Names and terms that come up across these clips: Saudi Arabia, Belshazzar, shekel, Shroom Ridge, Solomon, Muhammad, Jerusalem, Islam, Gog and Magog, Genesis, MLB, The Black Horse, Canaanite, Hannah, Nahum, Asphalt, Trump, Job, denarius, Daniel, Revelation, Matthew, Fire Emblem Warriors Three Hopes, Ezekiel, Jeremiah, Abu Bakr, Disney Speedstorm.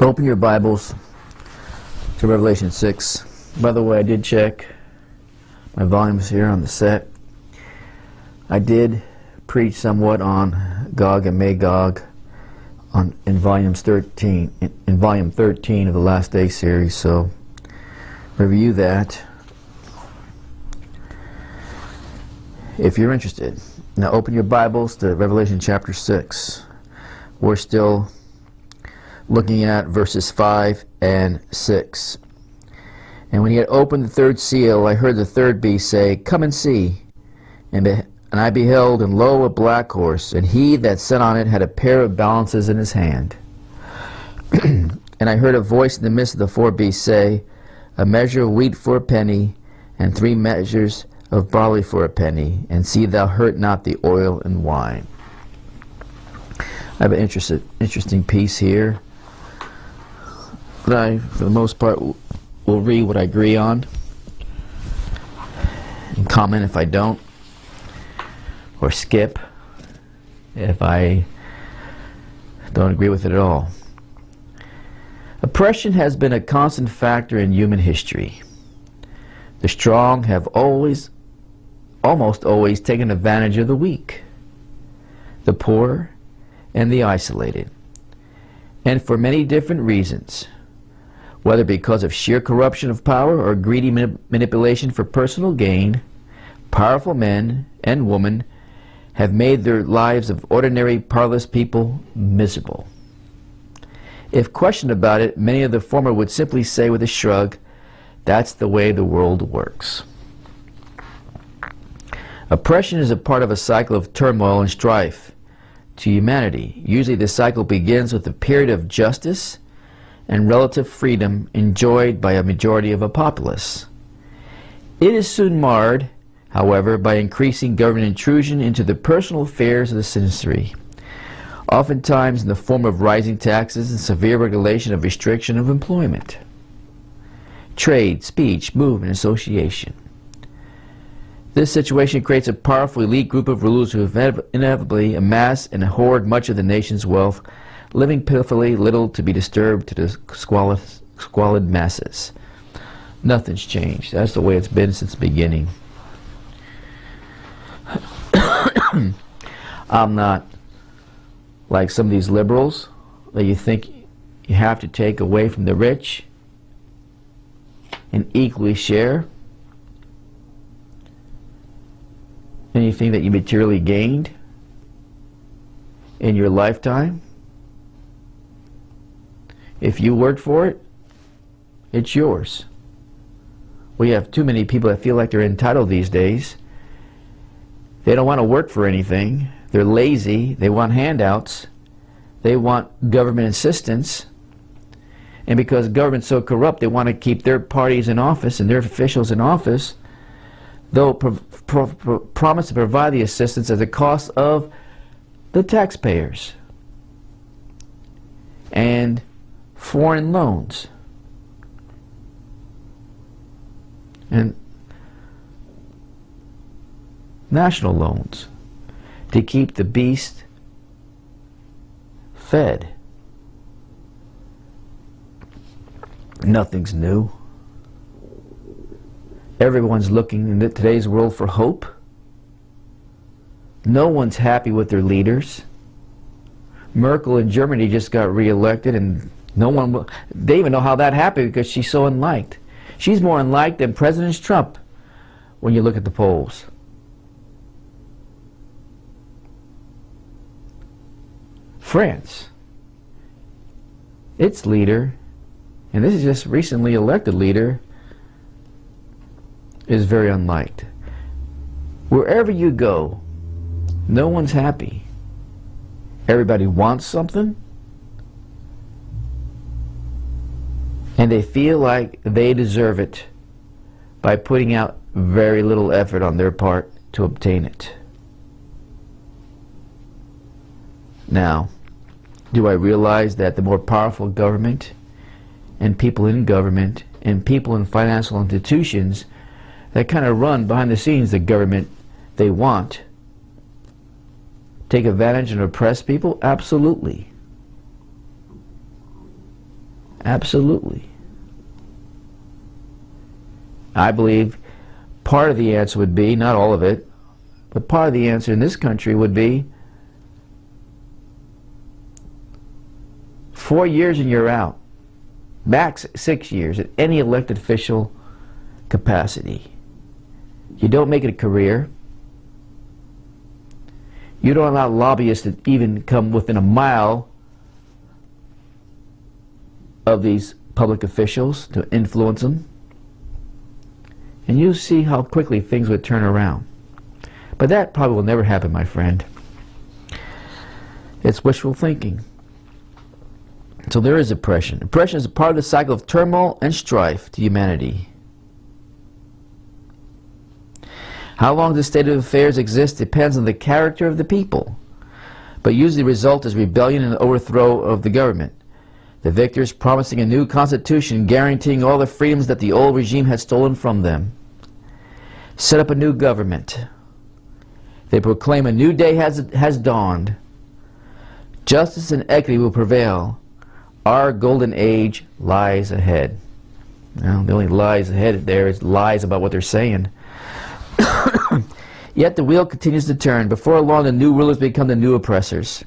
Open your Bibles to Revelation 6. By the way, I did check my volumes here on the set. I did preach somewhat on Gog and Magog in volume 13 of the Last Day series, so review that if you're interested. Now open your Bibles to Revelation chapter 6. We're still looking at verses 5 and 6. And when he had opened the third seal, I heard the third beast say, "Come and see." And I beheld, and lo, a black horse, and he that sat on it had a pair of balances in his hand. And I heard a voice in the midst of the four beasts say, "A measure of wheat for a penny, and 3 measures of barley for a penny, and see thou hurt not the oil and wine." I have an interesting piece here that I, for the most part, will read what I agree on and comment if I don't, or skip if I don't agree with it at all. Oppression has been a constant factor in human history. The strong have almost always taken advantage of the weak, the poor, and the isolated, and for many different reasons, whether because of sheer corruption of power or greedy manipulation for personal gain. Powerful men and women have made their lives of ordinary, powerless people miserable. If questioned about it, many of the former would simply say with a shrug, "That's the way the world works." Oppression is a part of a cycle of turmoil and strife to humanity. Usually the cycle begins with a period of justice and relative freedom enjoyed by a majority of a populace. It is soon marred, however, by increasing government intrusion into the personal affairs of the citizenry, oftentimes in the form of rising taxes and severe regulation of restriction of employment, trade, speech, movement, association. This situation creates a powerful elite group of rulers who inevitably amass and hoard much of the nation's wealth, living pitifully little to be disturbed to the squalid masses. Nothing's changed. That's the way it's been since the beginning. I'm not like some of these liberals that you think you have to take away from the rich and equally share anything that you materially gained in your lifetime. If you work for it, it's yours. We have too many people that feel like they're entitled these days. They don't want to work for anything. They're lazy. They want handouts. They want government assistance. And because government's so corrupt, they want to keep their parties in office and their officials in office. They'll promise to provide the assistance at the cost of the taxpayers and foreign loans. And national loans to keep the beast fed. Nothing's new. Everyone's looking in today's world for hope. No one's happy with their leaders. Merkel in Germany just got reelected, and no one, they even know how that happened because she's so unliked. She's more unliked than President Trump when you look at the polls. France, its leader, and this is just recently elected leader, is very unliked. Wherever you go, no one's happy. Everybody wants something, and they feel like they deserve it by putting out very little effort on their part to obtain it. Now, do I realize that the more powerful government and people in government and people in financial institutions that kind of run behind the scenes the government they want take advantage and oppress people? Absolutely. Absolutely. I believe part of the answer would be, not all of it, but part of the answer in this country would be 4 years and you're out. Max 6 years at any elected official capacity. You don't make it a career. You don't allow lobbyists to even come within a mile of these public officials to influence them. And you see how quickly things would turn around. But that probably will never happen, my friend. It's wishful thinking. So there is oppression. Oppression is a part of the cycle of turmoil and strife to humanity. How long this state of affairs exists depends on the character of the people, but usually the result is rebellion and the overthrow of the government. The victors promising a new constitution guaranteeing all the freedoms that the old regime had stolen from them. Set up a new government. They proclaim a new day has dawned. Justice and equity will prevail. Our golden age lies ahead. Now, the only lies ahead there is lies about what they're saying. Yet the wheel continues to turn. Before long, the new rulers become the new oppressors.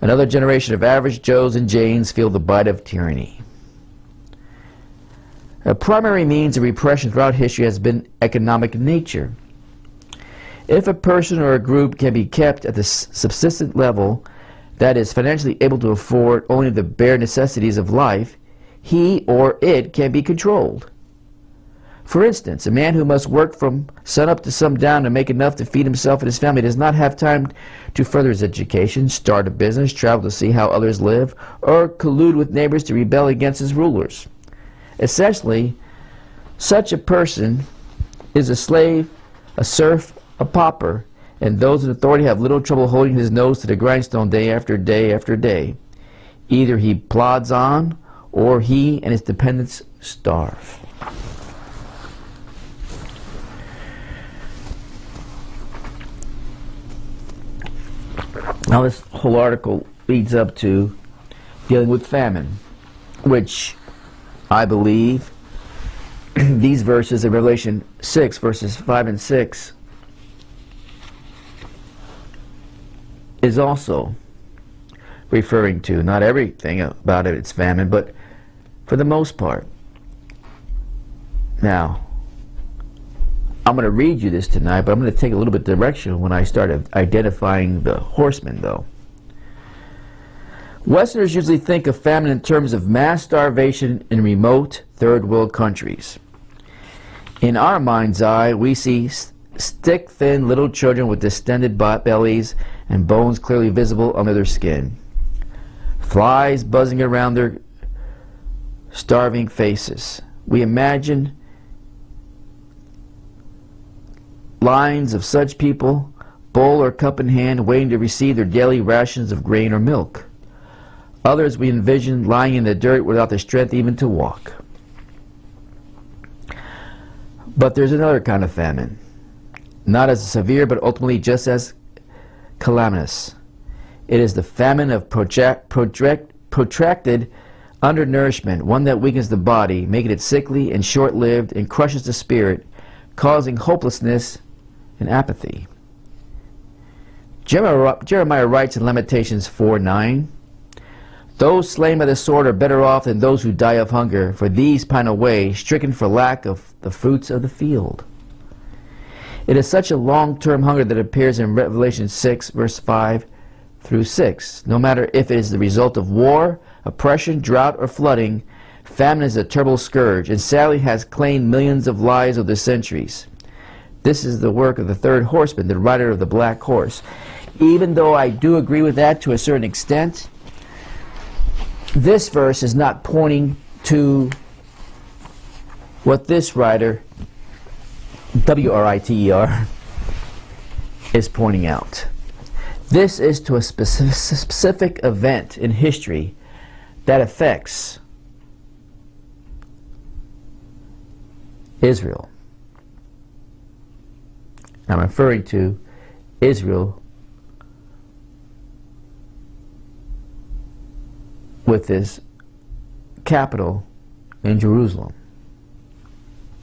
Another generation of average Joes and Janes feel the bite of tyranny. A primary means of repression throughout history has been economic in nature. If a person or a group can be kept at the subsistent level, that is, financially able to afford only the bare necessities of life, he or it can be controlled. For instance, a man who must work from sunup to sundown to make enough to feed himself and his family does not have time to further his education, start a business, travel to see how others live, or collude with neighbors to rebel against his rulers. Essentially, such a person is a slave, a serf, a pauper, and those in authority have little trouble holding his nose to the grindstone day after day after day. Either he plods on, or he and his dependents starve. Now this whole article leads up to dealing with famine, which I believe these verses in Revelation 6, verses 5 and 6 is also referring to. Not everything about it, it's famine, but for the most part. Now, I'm going to read you this tonight, but I'm going to take a little bit of direction when I start identifying the horsemen, though. Westerners usually think of famine in terms of mass starvation in remote third world countries. In our mind's eye, we see stick-thin little children with distended bellies and bones clearly visible under their skin, flies buzzing around their starving faces. We imagine lines of such people, bowl or cup in hand, waiting to receive their daily rations of grain or milk. Others we envision lying in the dirt without the strength even to walk. But there's another kind of famine, not as severe but ultimately just as calamitous. It is the famine of protracted undernourishment, one that weakens the body, making it sickly and short-lived, and crushes the spirit, causing hopelessness and apathy. Jeremiah writes in Lamentations 4:9, "Those slain by the sword are better off than those who die of hunger, for these pine away, stricken for lack of the fruits of the field." It is such a long-term hunger that appears in Revelation 6, verse 5 through 6. No matter if it is the result of war, oppression, drought, or flooding, famine is a terrible scourge, and sadly has claimed millions of lives over the centuries. This is the work of the third horseman, the rider of the black horse. Even though I do agree with that to a certain extent, this verse is not pointing to what this rider, W-R-I-T-E-R, is pointing out. This is to a specific event in history that affects Israel. I'm referring to Israel with this capital in Jerusalem.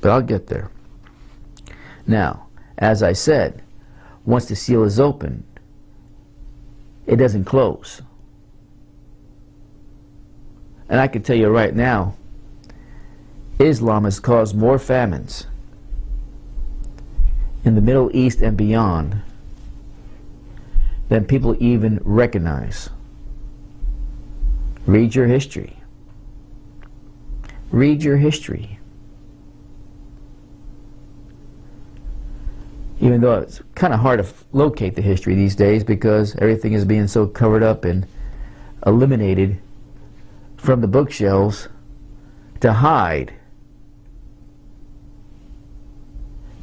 But I'll get there. Now, as I said, once the seal is opened, it doesn't close. And I can tell you right now, Islam has caused more famines in the Middle East and beyond than people even recognize. Read your history. Read your history. Even though it's kind of hard to locate the history these days because everything is being so covered up and eliminated from the bookshelves to hide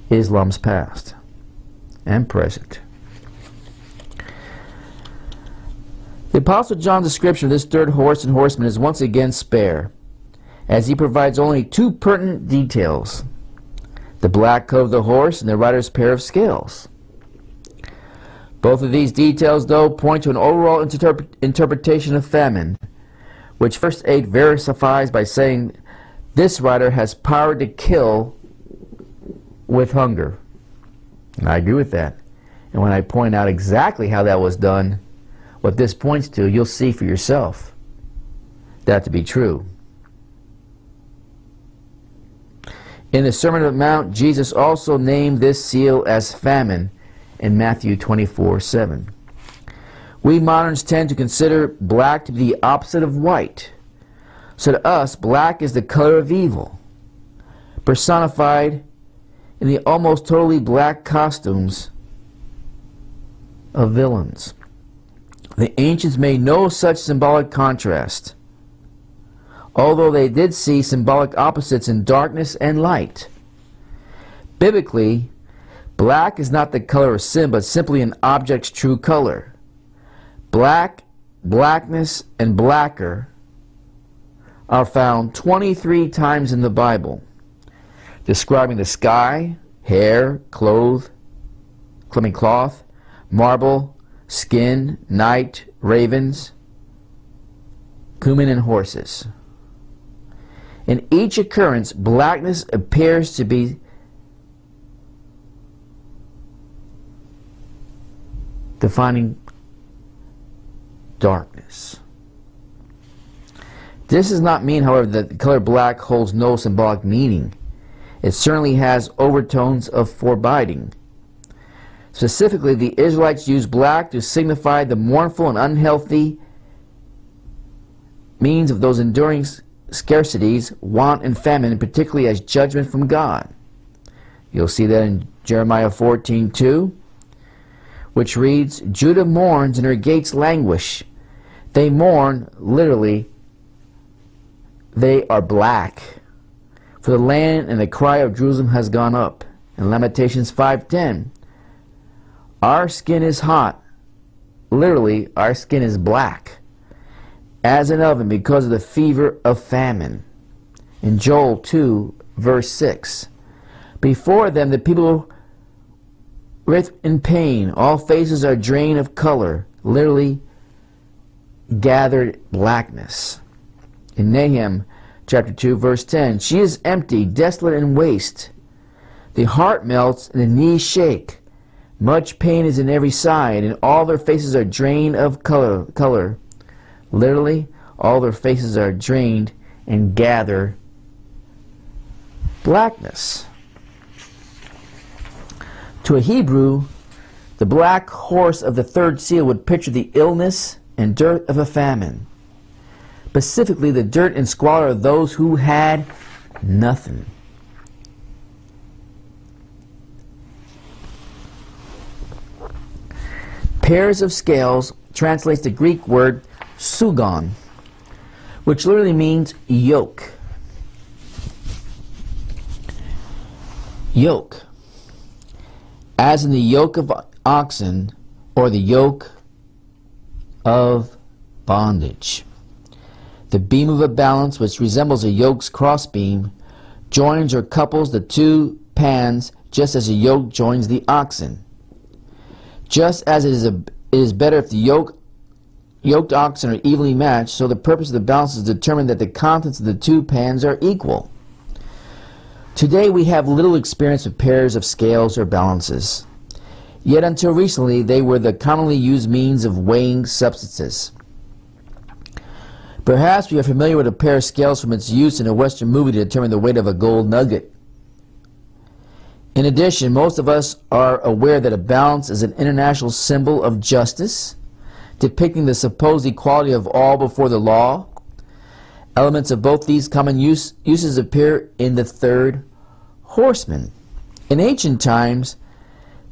Islam's past and present. The Apostle John's description of this third horse and horseman is once again spare, as he provides only two pertinent details: the black coat of the horse and the rider's pair of scales. Both of these details, though, point to an overall interpretation of famine, which verse 8 verifies by saying, "This rider has power to kill with hunger." And I agree with that. And when I point out exactly how that was done, what this points to, you'll see for yourself that to be true. In the Sermon on the Mount, Jesus also named this seal as famine in Matthew 24:7. We moderns tend to consider black to be the opposite of white. So to us, black is the color of evil, personified in the almost totally black costumes of villains. The ancients made no such symbolic contrast, although they did see symbolic opposites in darkness and light. Biblically, black is not the color of sin, but simply an object's true color. Black, blackness, and blacker are found 23 times in the Bible, describing the sky, hair, cloth, marble, skin, night, ravens, cumin, and horses. In each occurrence, blackness appears to be defining darkness. This does not mean, however, that the color black holds no symbolic meaning. It certainly has overtones of foreboding. Specifically, the Israelites used black to signify the mournful and unhealthy means of those enduring scarcities, want and famine, particularly as judgment from God. You'll see that in Jeremiah 14:2, which reads, "Judah mourns and her gates languish. They mourn," literally, they are black, "for the land, and the cry of Jerusalem has gone up." In Lamentations 5:10, "Our skin is hot," literally, "our skin is black, as an oven, because of the fever of famine." In Joel 2, verse 6, "Before them the people writhe in pain, all faces are drained of color," literally, gathered blackness. In Nahum chapter 2, verse 10, "She is empty, desolate and waste. The heart melts and the knees shake. Much pain is in every side, and all their faces are drained of color. Literally, all their faces are drained and gather blackness. To a Hebrew, the black horse of the third seal would picture the illness and dirt of a famine, specifically the dirt and squalor of those who had nothing. Pairs of scales translates the Greek word sugon, which literally means yoke. Yoke, as in the yoke of oxen or the yoke of bondage. The beam of a balance, which resembles a yoke's crossbeam, joins or couples the two pans just as a yoke joins the oxen. Just as it is better if the yoke Yoked oxen are evenly matched, so the purpose of the balance is to determine that the contents of the two pans are equal. Today we have little experience with pairs of scales or balances. Yet until recently, they were the commonly used means of weighing substances. Perhaps we are familiar with a pair of scales from its use in a Western movie to determine the weight of a gold nugget. In addition, most of us are aware that a balance is an international symbol of justice, depicting the supposed equality of all before the law. Elements of both these common uses appear in the third horseman. In ancient times,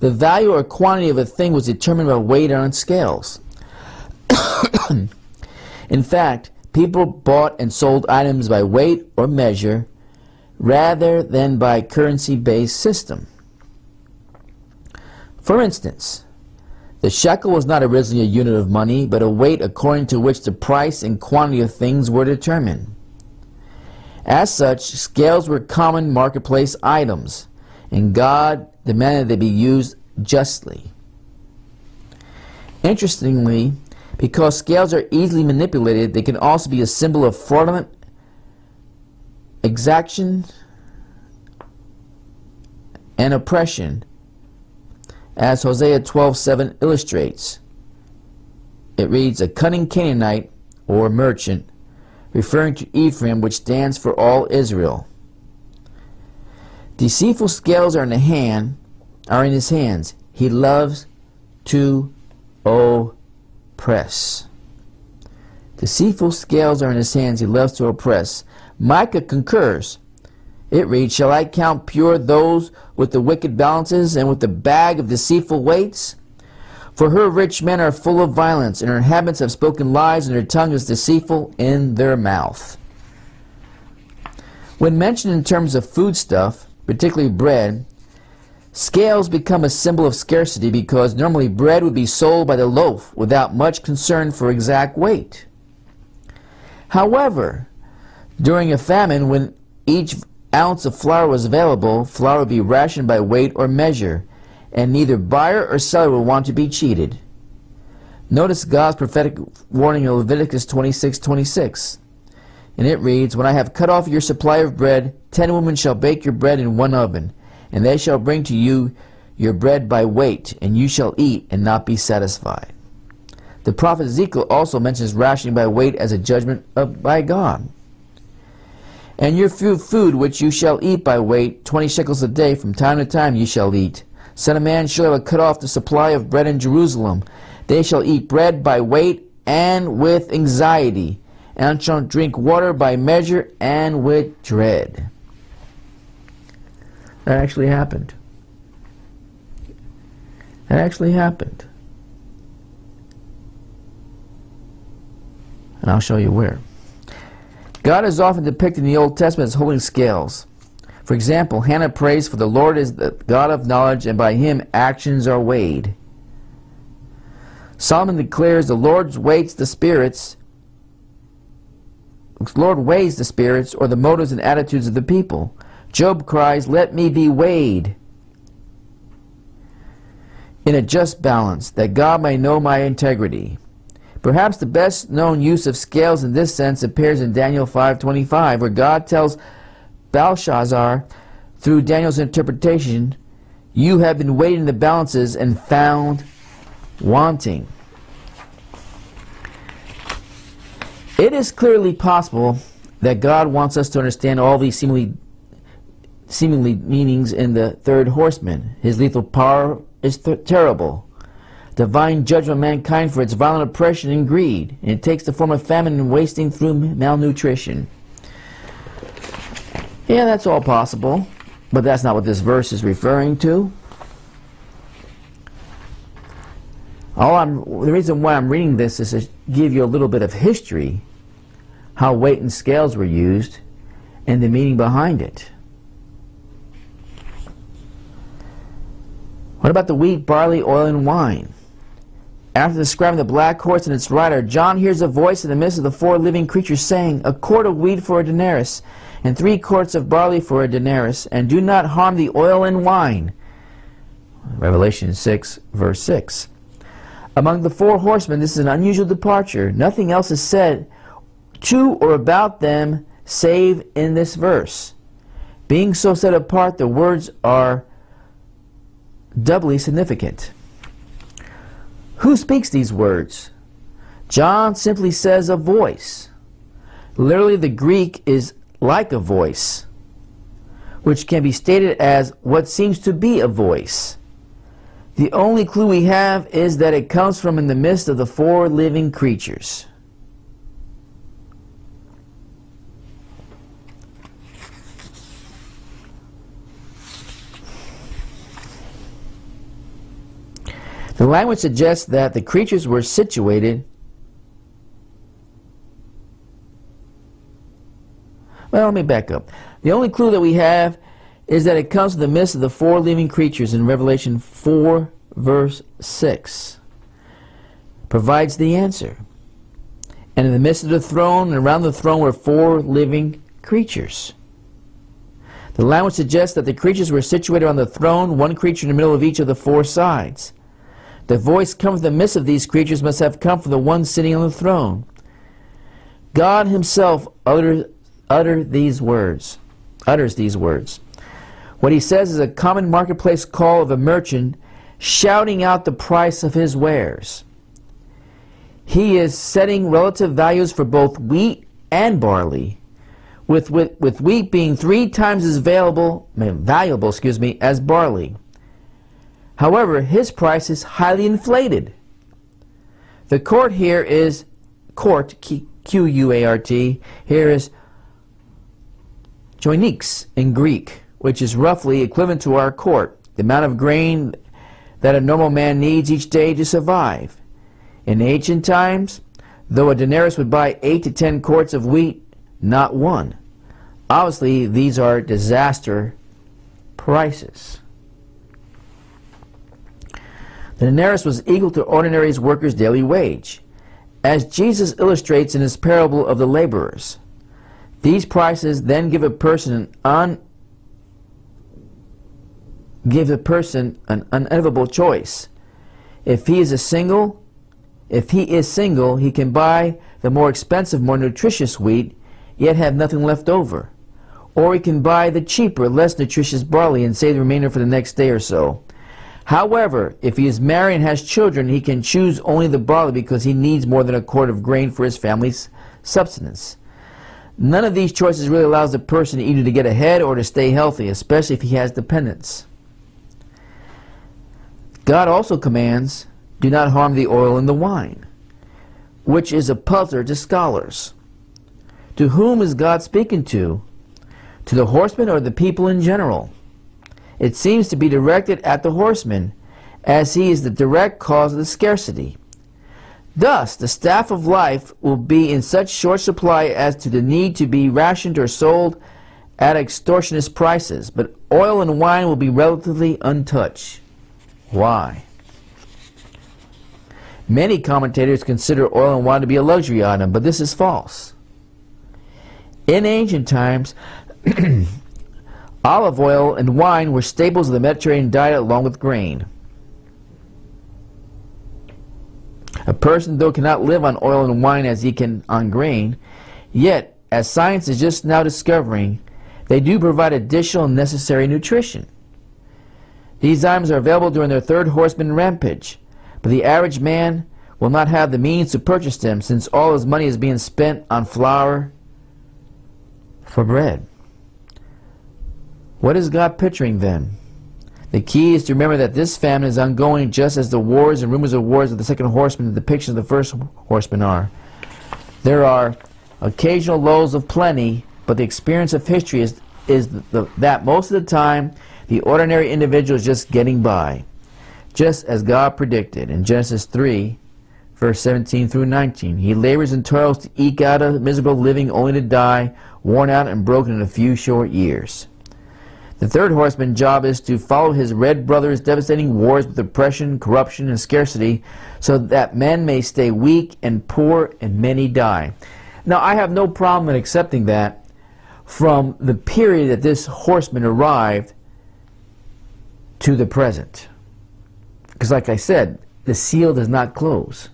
the value or quantity of a thing was determined by weight on scales. In fact, people bought and sold items by weight or measure rather than by currency-based system. For instance, the shekel was not originally a unit of money, but a weight according to which the price and quantity of things were determined. As such, scales were common marketplace items, and God demanded they be used justly. Interestingly, because scales are easily manipulated, they can also be a symbol of fraudulent exaction and oppression, as Hosea 12:7 illustrates. It reads, "A cunning Canaanite or merchant," referring to Ephraim, which stands for all Israel. Deceitful scales are in his hands. He loves to oppress. Deceitful scales are in his hands. He loves to oppress. Micah concurs. It reads, "Shall I count pure those with the wicked balances and with the bag of deceitful weights? For her rich men are full of violence, and her inhabitants have spoken lies, and her tongue is deceitful in their mouth." When mentioned in terms of foodstuff, particularly bread, scales become a symbol of scarcity because normally bread would be sold by the loaf without much concern for exact weight. However, during a famine, when each ounce of flour was available, flour would be rationed by weight or measure, and neither buyer or seller would want to be cheated. Notice God's prophetic warning in Leviticus 26:26, and it reads, "When I have cut off your supply of bread, 10 women shall bake your bread in one oven, and they shall bring to you your bread by weight, and you shall eat and not be satisfied." The prophet Ezekiel also mentions rationing by weight as a judgment by God. "And your food which you shall eat by weight, 20 shekels a day, from time to time you shall eat. Son of man, shall have cut off the supply of bread in Jerusalem. They shall eat bread by weight and with anxiety, and shall drink water by measure and with dread." That actually happened. That actually happened. And I'll show you where. God is often depicted in the Old Testament as holding scales. For example, Hannah prays, "For the Lord is the God of knowledge, and by him actions are weighed." Solomon declares, "The Lord weighs the spirits." The Lord weighs the spirits, or the motives and attitudes of the people. Job cries, "Let me be weighed in a just balance, that God may know my integrity." Perhaps the best known use of scales in this sense appears in Daniel 5:25, where God tells Belshazzar through Daniel's interpretation, "You have been weighed in the balances and found wanting." It is clearly possible that God wants us to understand all these seemingly meanings in the third horseman. His lethal power is terrible. Divine judgment of mankind for its violent oppression and greed, and it takes the form of famine and wasting through malnutrition. Yeah, that's all possible, but that's not what this verse is referring to. The reason why I'm reading this is to give you a little bit of history, how weight and scales were used, and the meaning behind it. What about the wheat, barley, oil, and wine? After describing the black horse and its rider, John hears a voice in the midst of the 4 living creatures saying, "A quart of wheat for a denarius, and 3 quarts of barley for a denarius, and do not harm the oil and wine." Revelation 6, verse 6. Among the four horsemen, this is an unusual departure. Nothing else is said to or about them save in this verse. Being so set apart, the words are doubly significant. Who speaks these words? John simply says a voice. Literally, the Greek is like a voice, which can be stated as what seems to be a voice. The only clue we have is that it comes from in the midst of the four living creatures. The language suggests that the creatures were situated, well, let me back up. The only clue that we have is that it comes from the midst of the four living creatures in Revelation 4, verse 6. Provides the answer. And in the midst of the throne and around the throne were four living creatures. The language suggests that the creatures were situated on the throne, one creature in the middle of each of the four sides. The voice coming from the midst of these creatures must have come from the one sitting on the throne. God himself utters these words. What he says is a common marketplace call of a merchant shouting out the price of his wares. He is setting relative values for both wheat and barley, with wheat being 3 times as valuable, as barley. However, his price is highly inflated. The court here is court, Q-U-A-R-T, here is Joinix in Greek, which is roughly equivalent to our court, the amount of grain that a normal man needs each day to survive. In ancient times, though a denarius would buy 8 to 10 quarts of wheat, not one. Obviously, these are disaster prices. The denarius was equal to ordinary workers' daily wage, as Jesus illustrates in his parable of the laborers. These prices then give a person an unenviable choice. If he is single, he can buy the more expensive, more nutritious wheat, yet have nothing left over. Or he can buy the cheaper, less nutritious barley and save the remainder for the next day or so. However, if he is married and has children, he can choose only the barley because he needs more than a quart of grain for his family's subsistence. None of these choices really allows the person either to get ahead or to stay healthy, especially if he has dependents. God also commands, do not harm the oil and the wine, which is a puzzler to scholars. To whom is God speaking to? To the horsemen or the people in general? It seems to be directed at the horseman, as he is the direct cause of the scarcity. Thus, the staff of life will be in such short supply as to the need to be rationed or sold at extortionist prices, but oil and wine will be relatively untouched. Why? Many commentators consider oil and wine to be a luxury item, but this is false. In ancient times, olive oil and wine were staples of the Mediterranean diet along with grain. A person, though, cannot live on oil and wine as he can on grain, yet, as science is just now discovering, they do provide additional necessary nutrition. These items are available during their third horseman rampage, but the average man will not have the means to purchase them since all his money is being spent on flour for bread. What is God picturing then? The key is to remember that this famine is ongoing just as the wars and rumors of wars of the second horseman and depictions of the first horseman are. There are occasional lulls of plenty, but the experience of history is that most of the time the ordinary individual is just getting by, just as God predicted in Genesis 3, verse 17 through 19. He labors and toils to eke out a miserable living only to die, worn out and broken in a few short years. The third horseman's job is to follow his red brother's devastating wars with oppression, corruption, and scarcity so that men may stay weak and poor and many die. Now, I have no problem in accepting that from the period that this horseman arrived to the present. Because like I said, the seal does not close.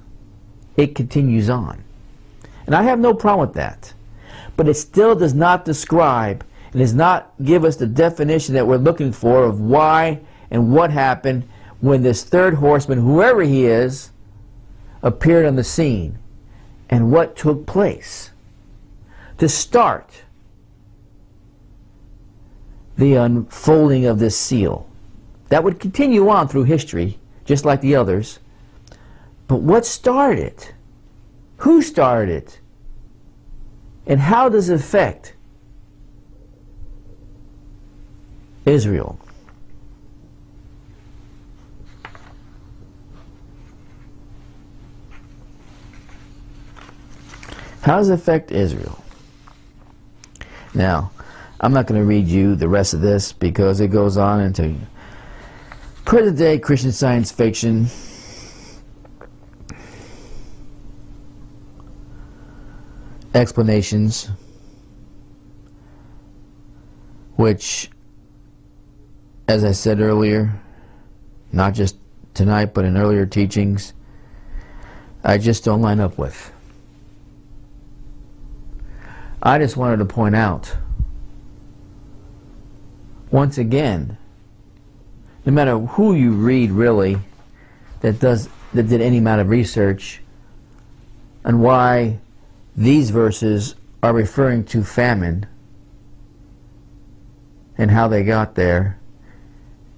It continues on. And I have no problem with that. But it still does not describe and does not give us the definition that we're looking for of why and what happened when this third horseman, whoever he is, appeared on the scene and what took place. To start the unfolding of this seal. That would continue on through history, just like the others. But what started it? Who started it? And how does it affect Israel? How does it affect Israel? Now, I'm not going to read you the rest of this because it goes on into present day Christian science fiction. Explanations, which, as I said earlier, not just tonight but in earlier teachings, I just don't line up with. I just wanted to point out once again, no matter who you read really that did any amount of research on why these verses are referring to famine and how they got there,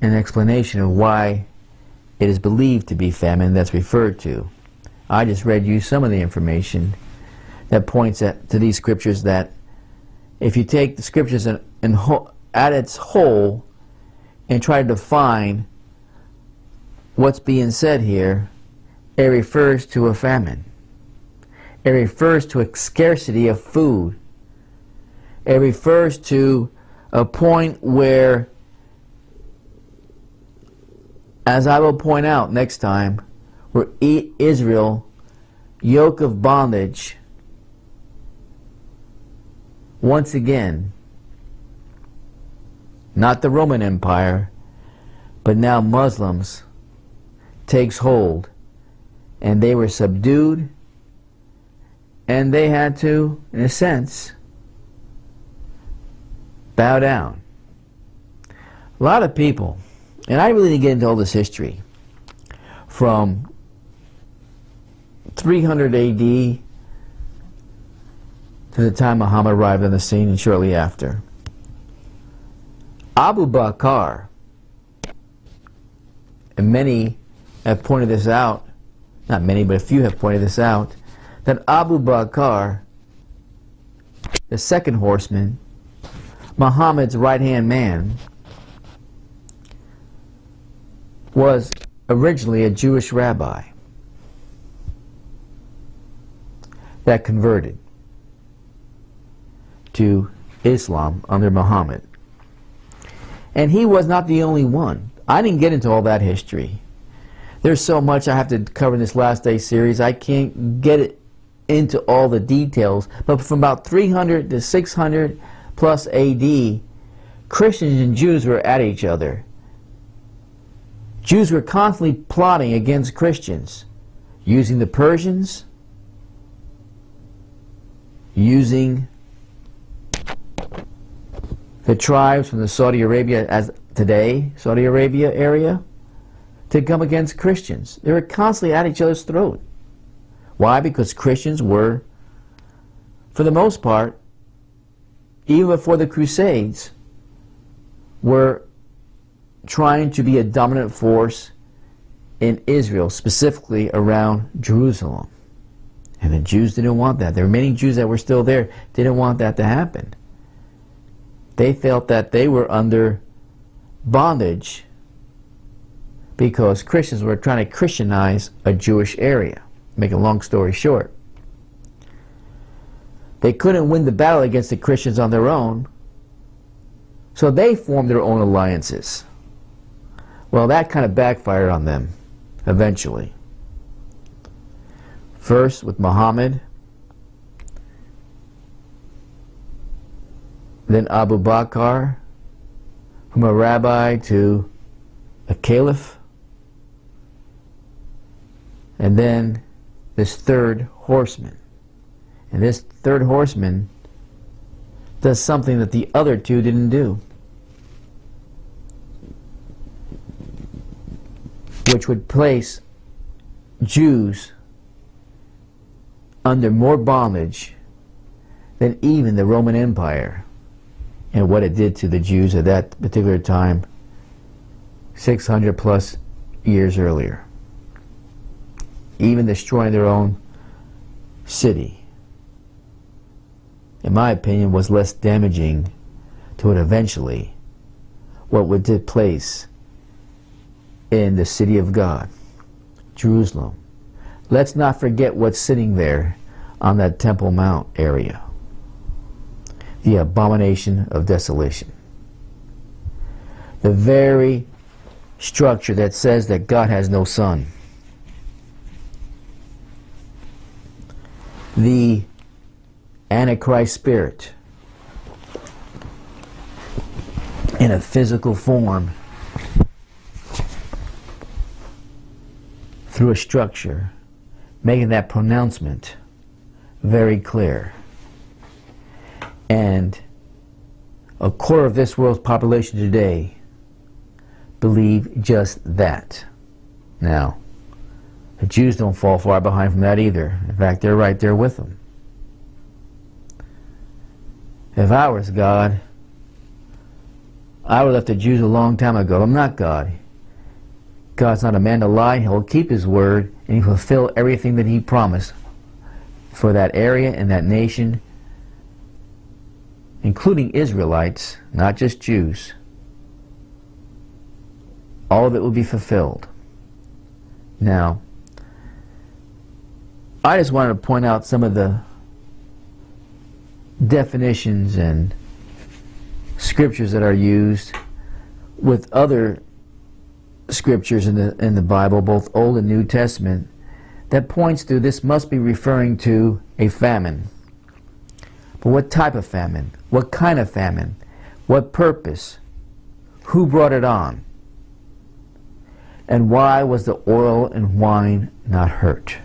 an explanation of why it is believed to be famine that's referred to. I just read you some of the information that points to these scriptures, that if you take the scriptures at its whole and try to define what's being said here, it refers to a famine. It refers to a scarcity of food. It refers to a point where, as I will point out next time, where Israel, yoke of bondage, once again, not the Roman Empire, but now Muslims, takes hold, and they were subdued. And they had to, in a sense, bow down. A lot of people, and I really didn't get into all this history, from 300 A.D. to the time Muhammad arrived on the scene and shortly after. Abu Bakr, and many have pointed this out, not many, but a few have pointed this out, that Abu Bakr, the second horseman, Muhammad's right-hand man, was originally a Jewish rabbi that converted to Islam under Muhammad. And he was not the only one. I didn't get into all that history. There's so much I have to cover in this last day series. I can't get it into all the details, but from about 300 to 600 plus AD, Christians and Jews were at each other. Jews were constantly plotting against Christians, using the Persians, using the tribes from the Saudi Arabia, as today, Saudi Arabia area, to come against Christians. They were constantly at each other's throat. Why? Because Christians were, for the most part, even before the Crusades, were trying to be a dominant force in Israel, specifically around Jerusalem. And the Jews didn't want that. The remaining Jews that were still there didn't want that to happen. They felt that they were under bondage because Christians were trying to Christianize a Jewish area. Make a long story short, they couldn't win the battle against the Christians on their own, so they formed their own alliances. Well, that kind of backfired on them eventually. First with Muhammad, then Abu Bakr, from a rabbi to a caliph, and then this third horseman. And this third horseman does something that the other two didn't do, which would place Jews under more bondage than even the Roman Empire and what it did to the Jews at that particular time 600 plus years earlier, even destroying their own city, in my opinion, was less damaging to it eventually what would take place in the city of God, Jerusalem. Let's not forget what's sitting there on that Temple Mount area, the abomination of desolation. The very structure that says that God has no son. The Antichrist spirit in a physical form through a structure, making that pronouncement very clear. And a quarter of this world's population today believe just that. Now, the Jews don't fall far behind from that either. In fact, they're right there with them. If I was God, I would have left the Jews a long time ago. I'm not God. God's not a man to lie. He'll keep his word, and he will fulfill everything that he promised for that area and that nation, including Israelites, not just Jews. All of it will be fulfilled. Now, I just wanted to point out some of the definitions and scriptures that are used with other scriptures in the Bible, both Old and New Testament, that points to this must be referring to a famine. But what type of famine? What kind of famine? What purpose? Who brought it on? And why was the oil and wine not hurt?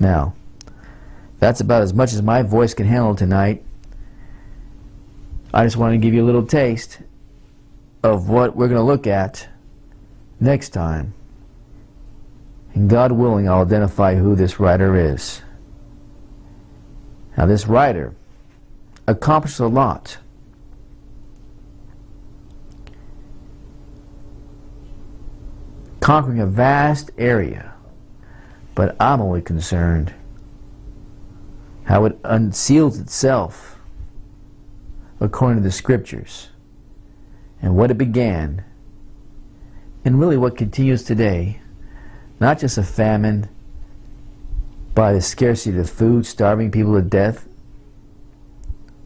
Now, that's about as much as my voice can handle tonight. I just wanted to give you a little taste of what we're going to look at next time. And God willing, I'll identify who this writer is. Now, this writer accomplished a lot. Conquering a vast area, but I'm only concerned how it unseals itself according to the scriptures and what it began, and really what continues today, not just a famine by the scarcity of food, starving people to death.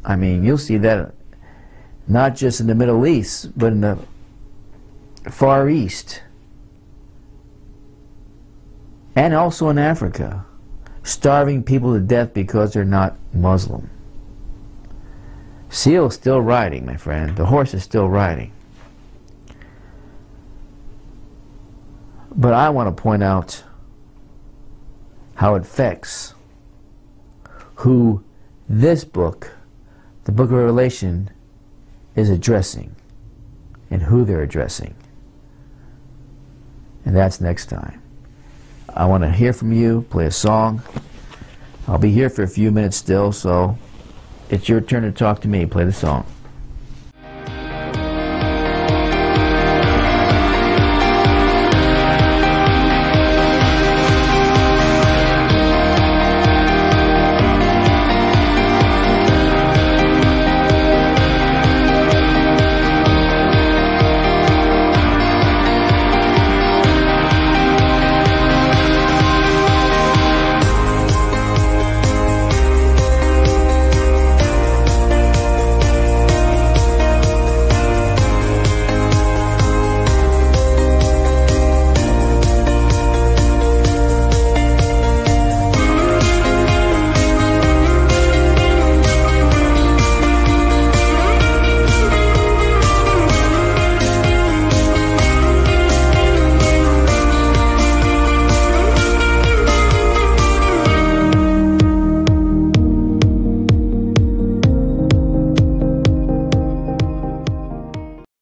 I mean, you'll see that not just in the Middle East, but in the Far East. And also in Africa, starving people to death because they're not Muslim. Seal's still riding, my friend. The horse is still riding. But I want to point out how it affects who this book, the book of Revelation, is addressing and who they're addressing. And that's next time. I want to hear from you, play a song. I'll be here for a few minutes still, so it's your turn to talk to me. Play the song.